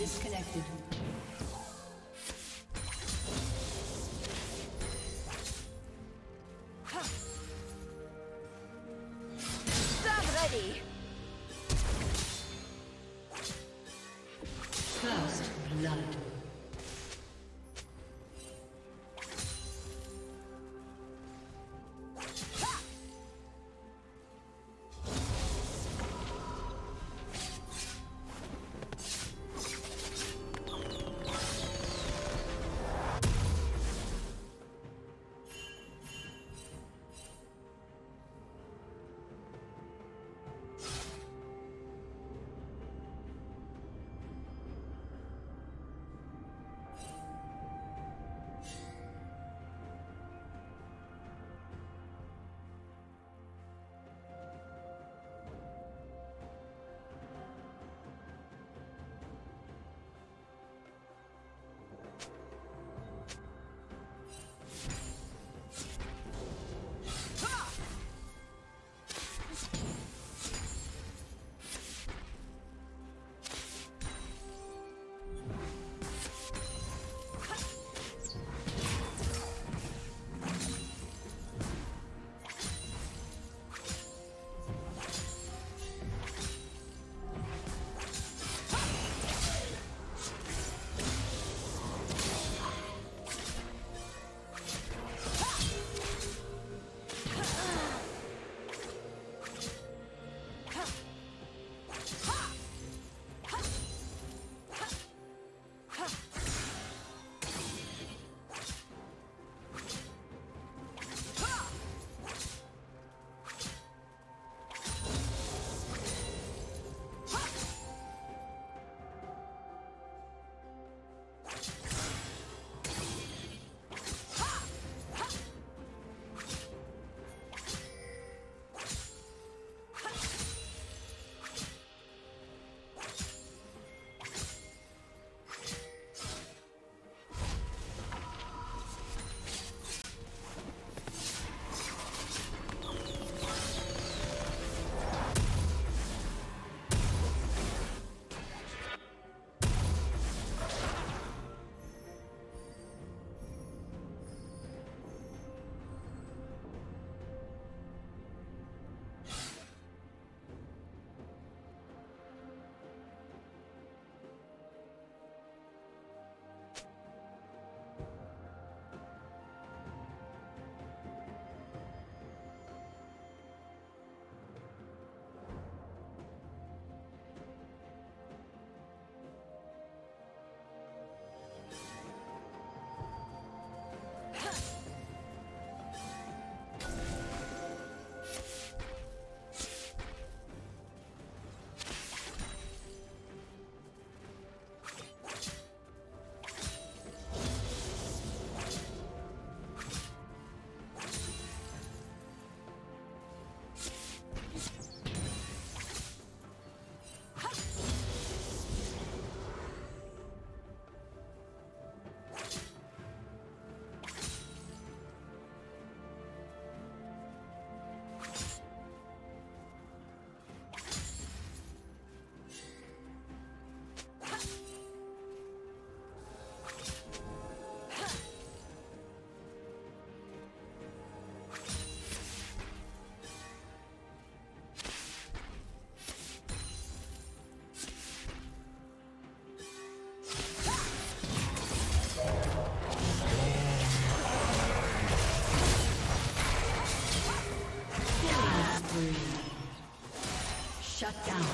disconnected. Shut down.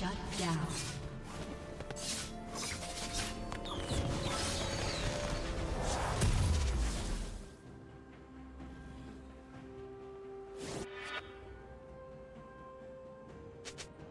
Shut down.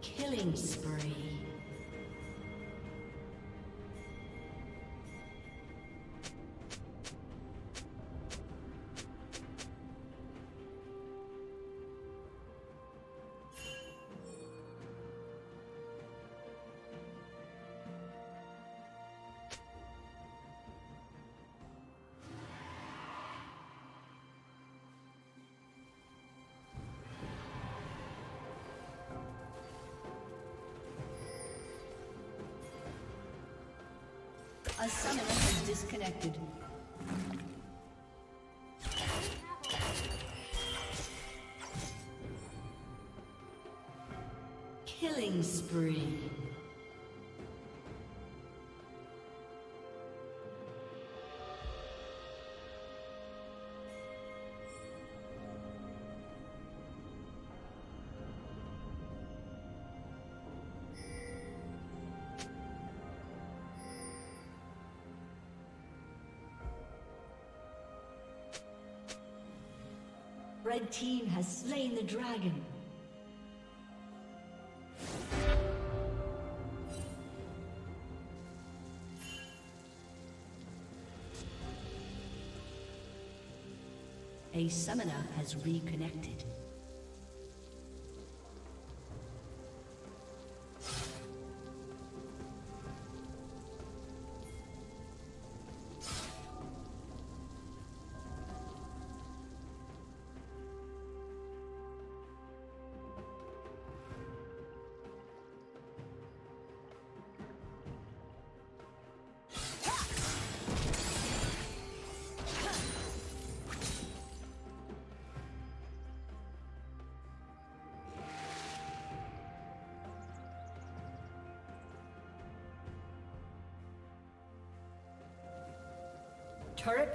Killing spree. A summoner has disconnected. Killing spree. Red team has slain the dragon. A summoner has reconnected. Turret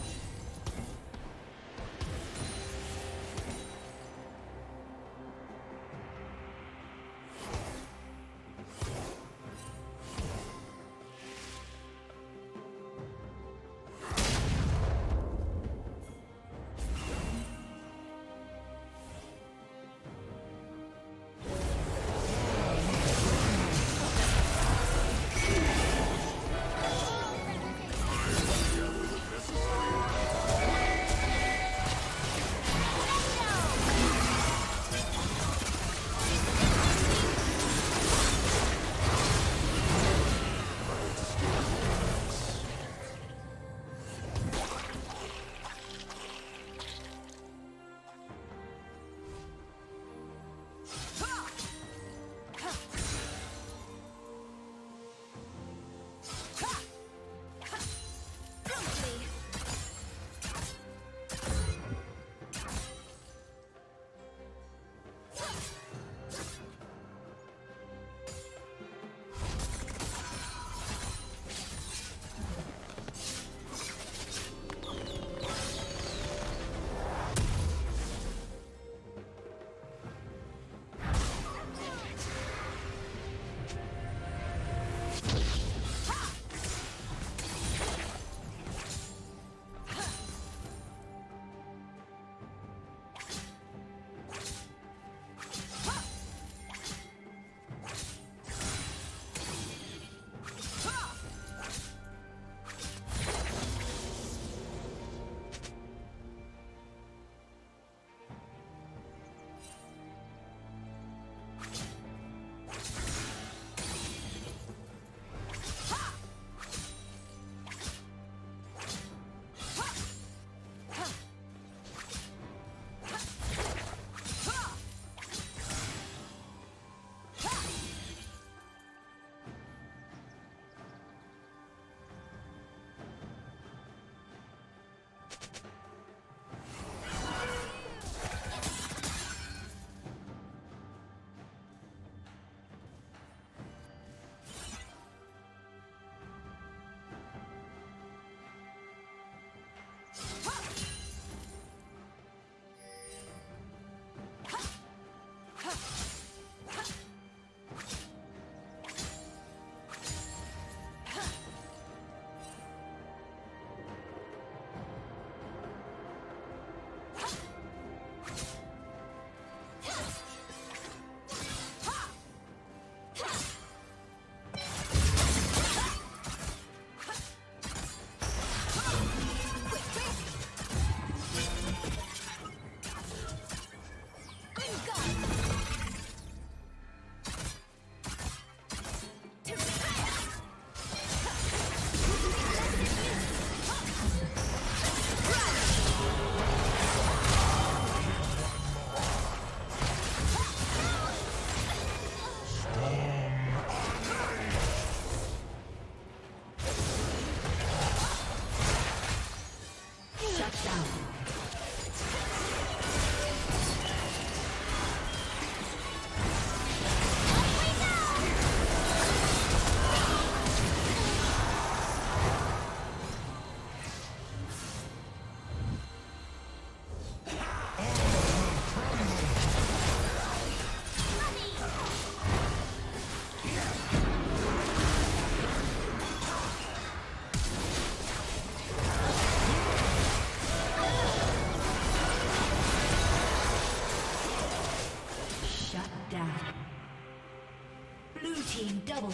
team double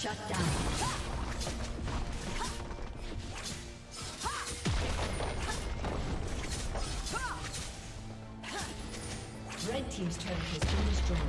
Shut down. Red team's turret has been destroyed.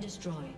Destroyed.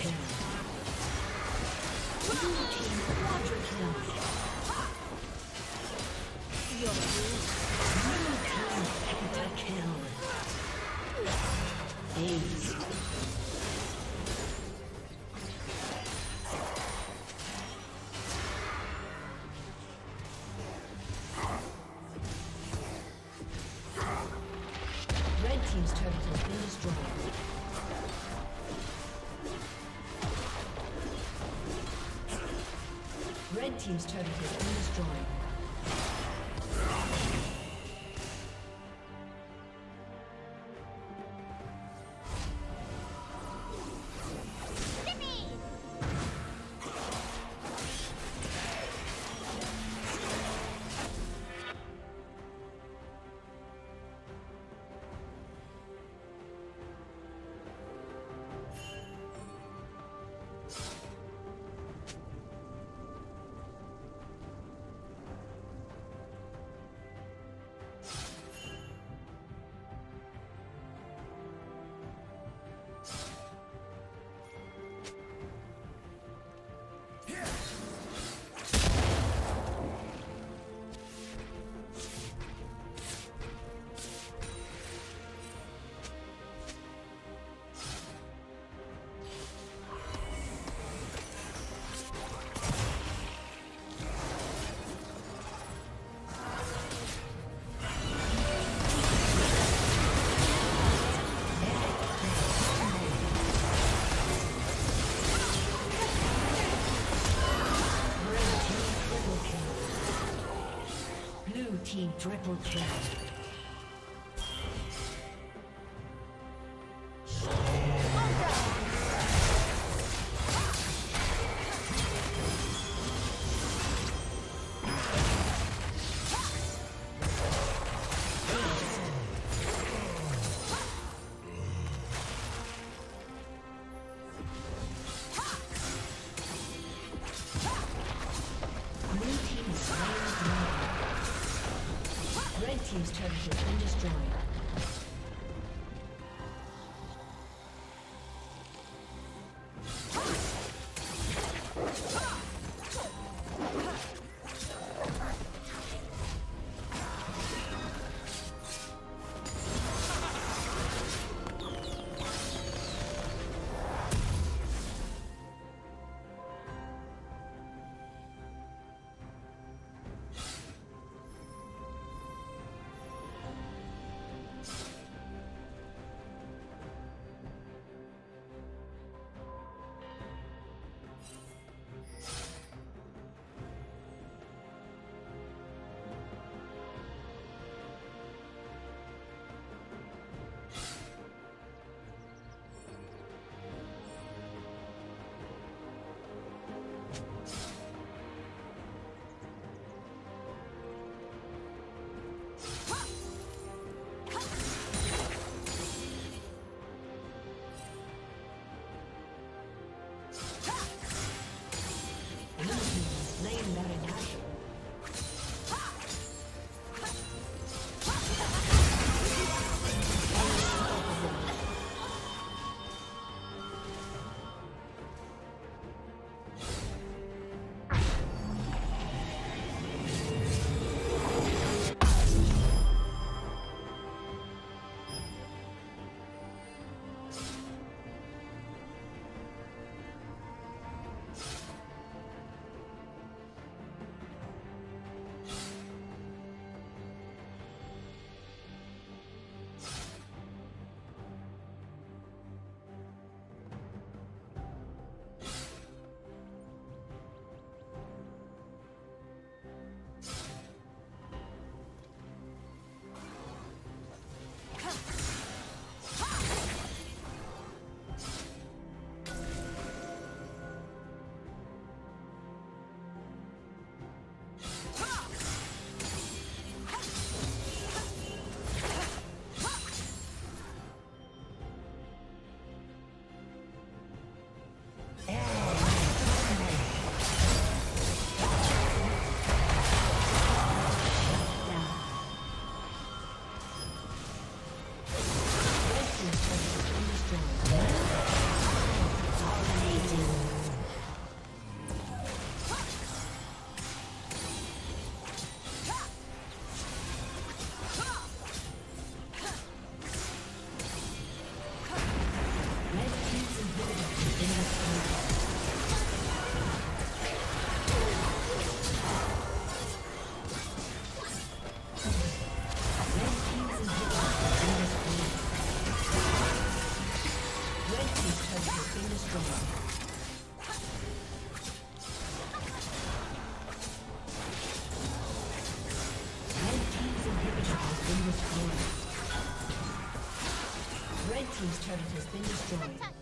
Red team's turret has been destroyed. Triple kill. Team's turret has been destroyed. team's turret has been destroyed.